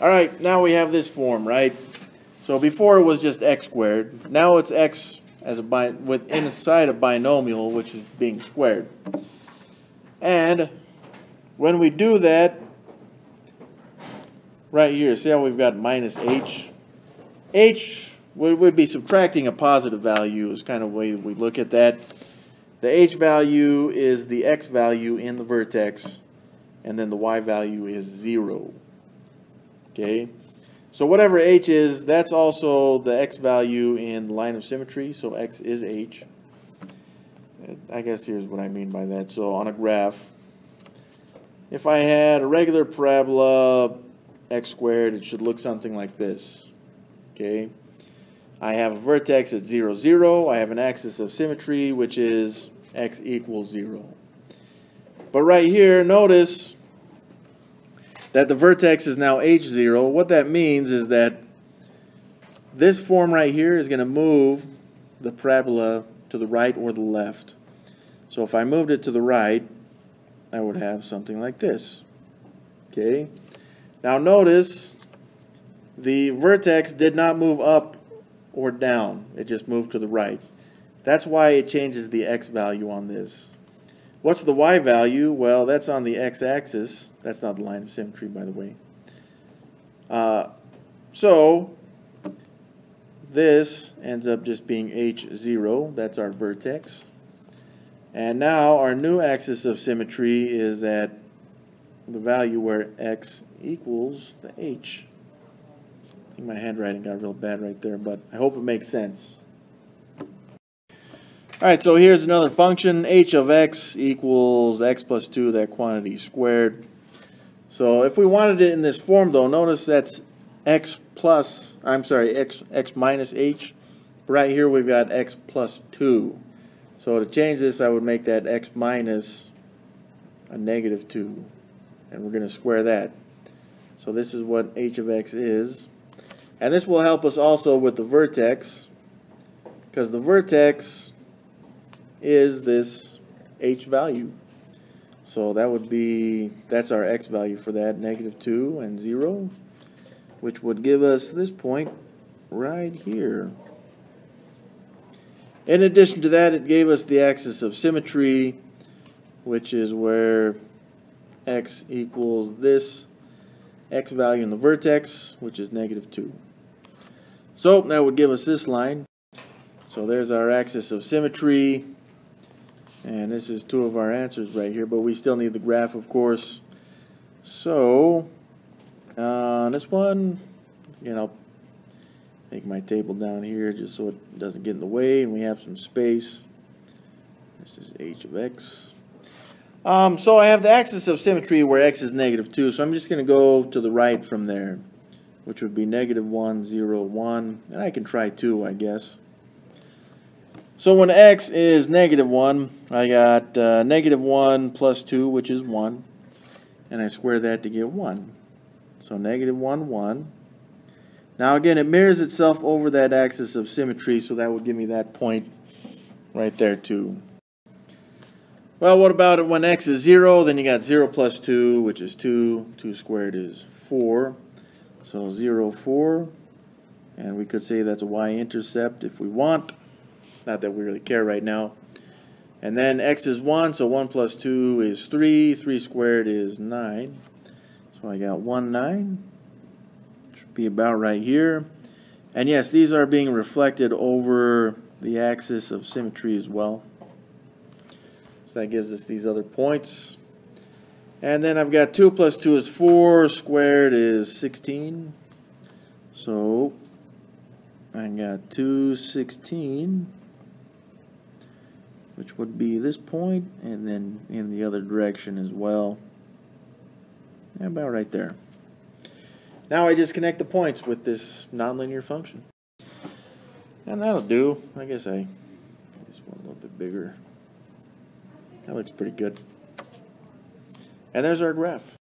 All right, now we have this form, right? So before it was just x squared. Now it's x as a inside a binomial, which is being squared. And when we do that, right here, see how we've got minus h? H would be subtracting a positive value is kind of the way we look at that. The h value is the x value in the vertex, and then the y value is 0. Okay? So whatever h is, that's also the x value in the line of symmetry, so x is h. I guess here's what I mean by that. So on a graph, if I had a regular parabola x squared, it should look something like this. Okay? I have a vertex at 0, 0. I have an axis of symmetry, which is x equals 0. But right here, notice that the vertex is now h0. What that means is that this form right here is going to move the parabola to the right or the left. So if I moved it to the right, I would have something like this. Okay? Now notice the vertex did not move up or down. It just moved to the right. That's why it changes the x value on this. What's the y value? Well, that's on the x-axis. That's not the line of symmetry, by the way. So this ends up just being h0. That's our vertex. And now our new axis of symmetry is at the value where x equals the h. I think my handwriting got real bad right there, but I hope it makes sense. All right, so here's another function. H of x equals x plus 2, that quantity squared. So if we wanted it in this form, though, notice that's x minus h. Right here we've got x plus 2. So to change this, I would make that x minus a negative 2. And we're going to square that. So this is what h of x is. And this will help us also with the vertex, because the vertex is this h value. So that would be, that's our x value for that, negative 2 and 0, which would give us this point right here. In addition to that, it gave us the axis of symmetry, which is where x equals this x value in the vertex, which is negative 2. So that would give us this line. So there's our axis of symmetry. And this is two of our answers right here, but we still need the graph, of course. So on this one, again, I'll make my table down here just so it doesn't get in the way and we have some space. This is h of x. So I have the axis of symmetry where x is negative 2, so I'm just going to go to the right from there, which would be negative 1, 0, 1, and I can try 2, I guess. So when x is negative 1, I got negative 1 plus 2, which is 1. And I square that to get 1. So negative 1, 1. Now again, it mirrors itself over that axis of symmetry, so that would give me that point right there too. Well, what about it when x is 0? Then you got 0 plus 2, which is 2. 2 squared is 4. So 0, 4. And we could say that's a y-intercept if we want. Not that we really care right now. And then x is 1, so 1 plus 2 is 3. 3 squared is 9. So I got 1, 9. Should be about right here. And yes, these are being reflected over the axis of symmetry as well. So that gives us these other points. And then I've got 2 plus 2 is 4. Squared is 16. So I got 2, 16. Which would be this point, and then in the other direction as well. About right there. Now I just connect the points with this nonlinear function. And that'll do. I guess I make this one a little bit bigger. That looks pretty good. And there's our graph.